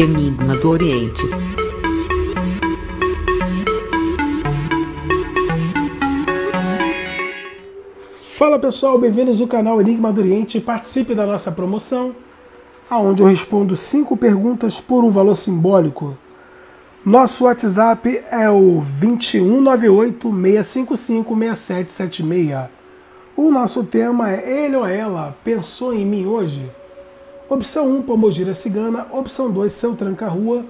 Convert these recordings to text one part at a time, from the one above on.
Enigma do Oriente. Fala pessoal, bem-vindos ao canal Enigma do Oriente. Participe da nossa promoção, aonde eu respondo 5 perguntas por um valor simbólico. Nosso WhatsApp é o 2198-655-6776. O nosso tema é Ele ou Ela, Pensou em Mim Hoje? Opção 1, Pombagira Cigana. Opção 2, Seu Tranca Rua,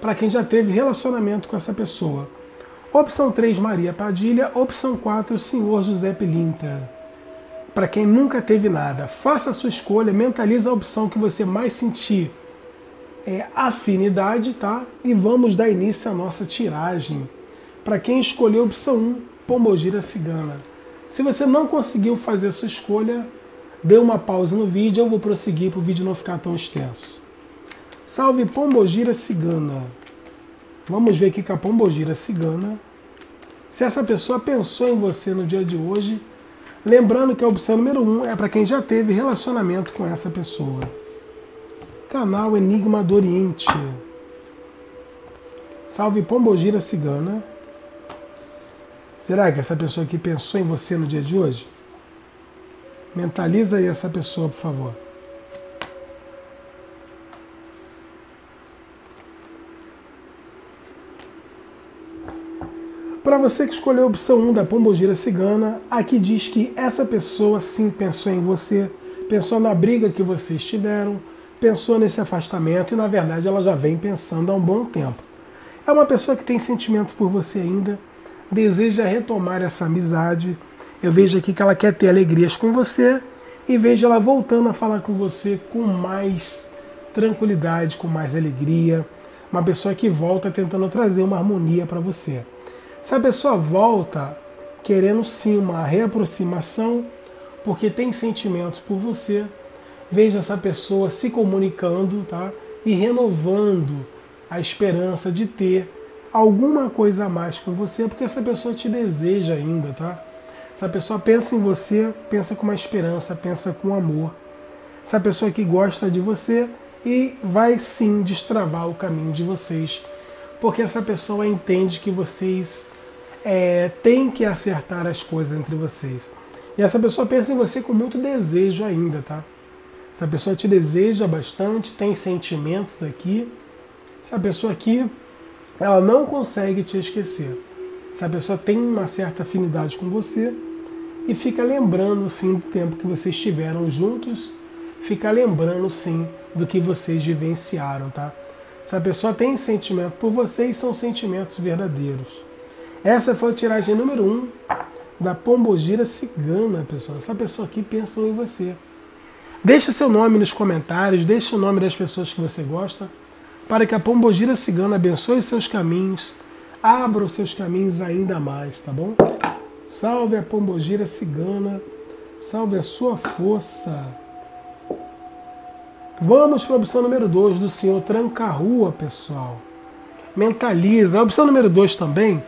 para quem já teve relacionamento com essa pessoa. Opção 3, Maria Padilha. Opção 4, Sr. José Pilintra, para quem nunca teve nada. Faça a sua escolha, mentaliza a opção que você mais sentir afinidade, tá? E vamos dar início à nossa tiragem. Para quem escolheu a opção 1, Pombagira Cigana. Se você não conseguiu fazer a sua escolha, dê uma pausa no vídeo, eu vou prosseguir para o vídeo não ficar tão extenso. Salve Pombagira Cigana. Vamos ver aqui com a Pombagira Cigana se essa pessoa pensou em você no dia de hoje. Lembrando que a opção número 1 é para quem já teve relacionamento com essa pessoa. Canal Enigma do Oriente. Salve Pombagira Cigana. Será que essa pessoa aqui pensou em você no dia de hoje? Mentaliza aí essa pessoa, por favor. Para você que escolheu a opção 1 da Pombagira Cigana, aqui diz que essa pessoa sim pensou em você, pensou na briga que vocês tiveram, pensou nesse afastamento e na verdade ela já vem pensando há um bom tempo. É uma pessoa que tem sentimento por você ainda, deseja retomar essa amizade. Eu vejo aqui que ela quer ter alegrias com você e vejo ela voltando a falar com você com mais tranquilidade, com mais alegria. Uma pessoa que volta tentando trazer uma harmonia para você. Se a pessoa volta querendo sim uma reaproximação, porque tem sentimentos por você, veja essa pessoa se comunicando, tá? E renovando a esperança de ter alguma coisa a mais com você, porque essa pessoa te deseja ainda, tá? Essa pessoa pensa em você, pensa com uma esperança, pensa com amor. Essa pessoa que gosta de você e vai sim destravar o caminho de vocês, porque essa pessoa entende que vocês têm que acertar as coisas entre vocês. E essa pessoa pensa em você com muito desejo ainda, tá? Essa pessoa te deseja bastante, tem sentimentos aqui. Essa pessoa aqui, ela não consegue te esquecer. Essa pessoa tem uma certa afinidade com você e fica lembrando sim do tempo que vocês estiveram juntos, fica lembrando sim do que vocês vivenciaram, tá? Essa pessoa tem sentimento por vocês, são sentimentos verdadeiros. Essa foi a tiragem número 1 da Pombagira Cigana, pessoal. Essa pessoa aqui pensou em você. Deixe seu nome nos comentários, deixe o nome das pessoas que você gosta, para que a Pombagira Cigana abençoe os seus caminhos, abra os seus caminhos ainda mais, tá bom? Salve a Pombagira Cigana, salve a sua força. Vamos para a opção número 2 do Senhor Tranca Rua, pessoal. Mentaliza. A opção número 2 também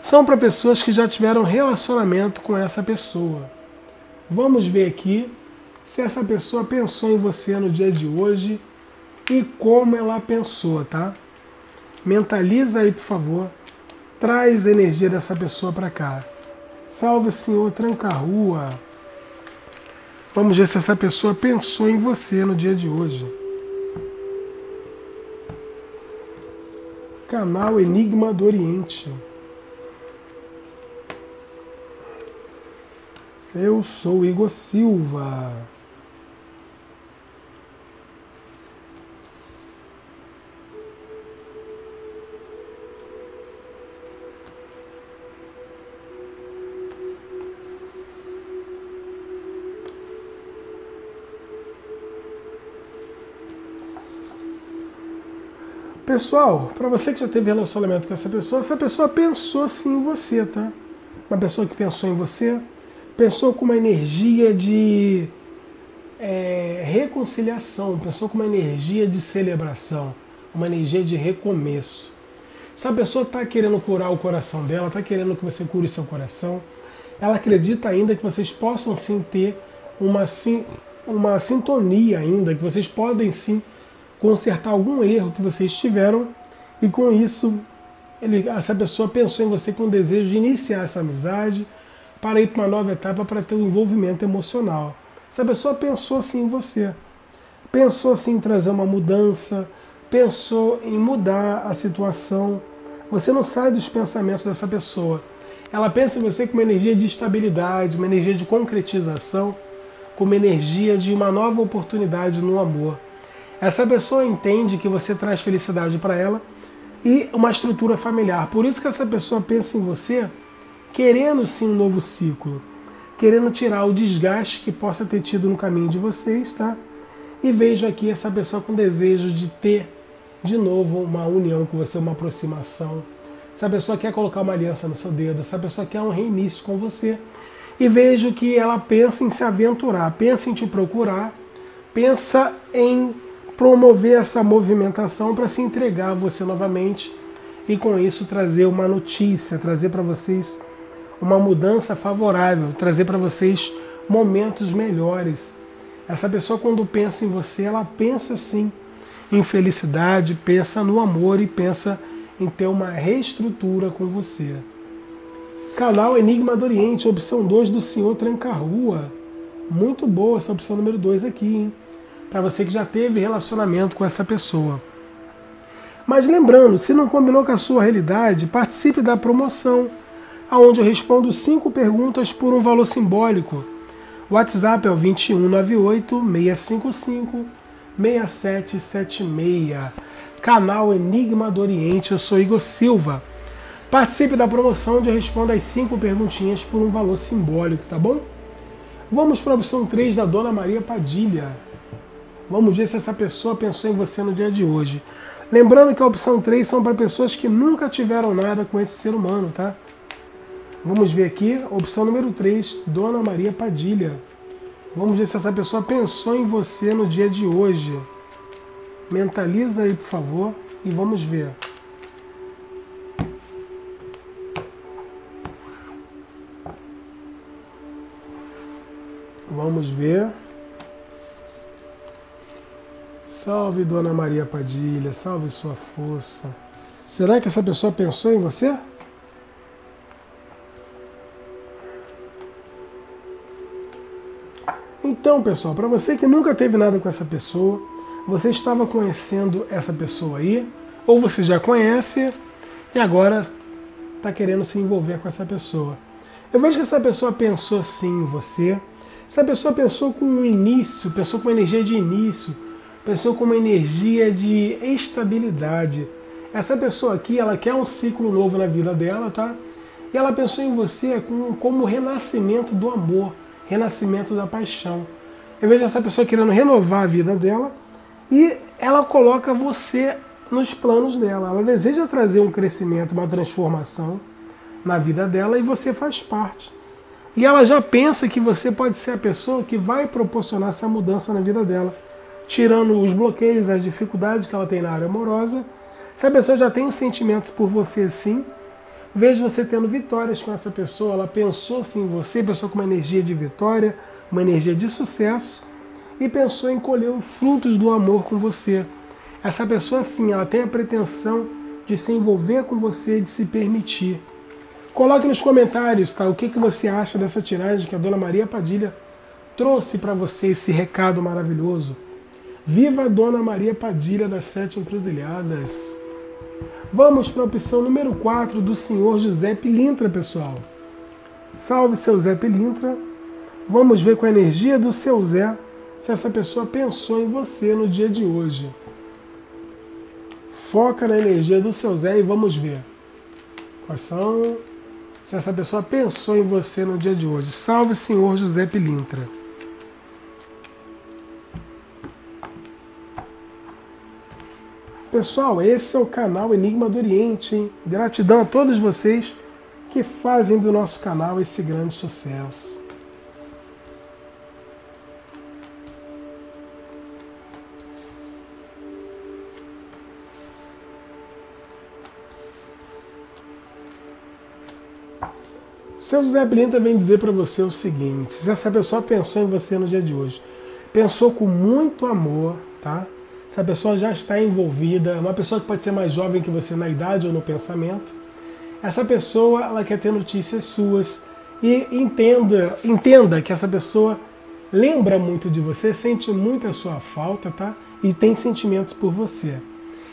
são para pessoas que já tiveram relacionamento com essa pessoa. Vamos ver aqui se essa pessoa pensou em você no dia de hoje e como ela pensou, tá? Mentaliza aí, por favor. Traz a energia dessa pessoa para cá. Salve Senhor Tranca Rua. Vamos ver se essa pessoa pensou em você no dia de hoje. Canal Enigma do Oriente. Eu sou Igor Silva. Pessoal, para você que já teve relacionamento com essa pessoa pensou sim em você, tá? Uma pessoa que pensou em você, pensou com uma energia de reconciliação, pensou com uma energia de celebração, uma energia de recomeço. Essa pessoa está querendo curar o coração dela, está querendo que você cure seu coração, ela acredita ainda que vocês possam sim ter uma sintonia ainda, que vocês podem sim consertar algum erro que vocês tiveram, e com isso essa pessoa pensou em você com o desejo de iniciar essa amizade para ir para uma nova etapa, para ter um envolvimento emocional. Essa pessoa pensou assim em você, pensou assim em trazer uma mudança, pensou em mudar a situação. Você não sai dos pensamentos dessa pessoa. Ela pensa em você com uma energia de estabilidade, uma energia de concretização, com uma energia de uma nova oportunidade no amor. Essa pessoa entende que você traz felicidade para ela e uma estrutura familiar. Por isso que essa pessoa pensa em você querendo sim um novo ciclo, querendo tirar o desgaste que possa ter tido no caminho de vocês, tá? E vejo aqui essa pessoa com desejo de ter de novo uma união com você, uma aproximação. Essa pessoa quer colocar uma aliança no seu dedo, essa pessoa quer um reinício com você. E vejo que ela pensa em se aventurar, pensa em te procurar, pensa em promover essa movimentação para se entregar a você novamente e com isso trazer uma notícia, trazer para vocês uma mudança favorável, trazer para vocês momentos melhores. Essa pessoa, quando pensa em você, ela pensa sim em felicidade, pensa no amor e pensa em ter uma reestrutura com você. Canal Enigma do Oriente, opção 2 do Senhor Tranca Rua. Muito boa essa opção número 2 aqui, hein? Para você que já teve relacionamento com essa pessoa. Mas lembrando, se não combinou com a sua realidade, participe da promoção, onde eu respondo 5 perguntas por um valor simbólico. O WhatsApp é o 2198-655-6776. Canal Enigma do Oriente, eu sou Igor Silva. Participe da promoção onde eu respondo as 5 perguntinhas por um valor simbólico, tá bom? Vamos para a opção 3 da Dona Maria Padilha. Vamos ver se essa pessoa pensou em você no dia de hoje. Lembrando que a opção 3 são para pessoas que nunca tiveram nada com esse ser humano, tá? Vamos ver aqui, opção número 3, Dona Maria Padilha. Vamos ver se essa pessoa pensou em você no dia de hoje. Mentaliza aí, por favor, e vamos ver. Vamos ver. Salve, Dona Maria Padilha, salve sua força. Será que essa pessoa pensou em você? Então, pessoal, para você que nunca teve nada com essa pessoa, você estava conhecendo essa pessoa aí, ou você já conhece e agora está querendo se envolver com essa pessoa. Eu vejo que essa pessoa pensou sim em você, essa pessoa pensou com um início, pensou com uma energia de início, pensou com uma energia de estabilidade. Essa pessoa aqui, ela quer um ciclo novo na vida dela, tá? E ela pensou em você como o renascimento do amor, renascimento da paixão. Eu vejo essa pessoa querendo renovar a vida dela e ela coloca você nos planos dela. Ela deseja trazer um crescimento, uma transformação na vida dela e você faz parte. E ela já pensa que você pode ser a pessoa que vai proporcionar essa mudança na vida dela, tirando os bloqueios, as dificuldades que ela tem na área amorosa. Se a pessoa já tem um sentimento por você sim, vejo você tendo vitórias com essa pessoa, ela pensou sim em você, pensou com uma energia de vitória, uma energia de sucesso, e pensou em colher os frutos do amor com você. Essa pessoa sim, ela tem a pretensão de se envolver com você, de se permitir. Coloque nos comentários, tá? O que você acha dessa tiragem que a Dona Maria Padilha trouxe para você, esse recado maravilhoso. Viva a Dona Maria Padilha das 7 Encruzilhadas! Vamos para a opção número 4 do Sr. José Pilintra, pessoal. Salve, Seu Zé Pilintra. Vamos ver com a energia do Seu Zé se essa pessoa pensou em você no dia de hoje. Foca na energia do Seu Zé e vamos ver quais são, se essa pessoa pensou em você no dia de hoje. Salve, Sr. José Pilintra. Pessoal, esse é o canal Enigma do Oriente, hein? Gratidão a todos vocês que fazem do nosso canal esse grande sucesso. Seu José Pilintra vem dizer para você o seguinte: se essa pessoa pensou em você no dia de hoje, pensou com muito amor, tá? Essa pessoa já está envolvida, uma pessoa que pode ser mais jovem que você na idade ou no pensamento. Essa pessoa, ela quer ter notícias suas e entenda que essa pessoa lembra muito de você, sente muito a sua falta, tá? E tem sentimentos por você.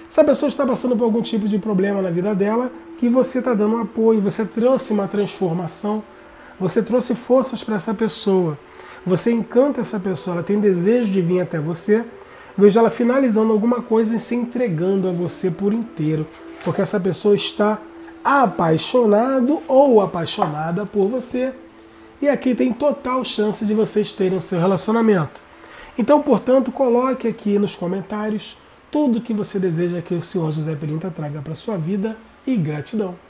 Essa pessoa está passando por algum tipo de problema na vida dela, que você está dando um apoio, você trouxe uma transformação, você trouxe forças para essa pessoa, você encanta essa pessoa, ela tem desejo de vir até você, veja ela finalizando alguma coisa e se entregando a você por inteiro, porque essa pessoa está apaixonado ou apaixonada por você, e aqui tem total chance de vocês terem o seu relacionamento. Então, portanto, coloque aqui nos comentários tudo que você deseja que o Sr. José Pilintra traga para a sua vida, e gratidão.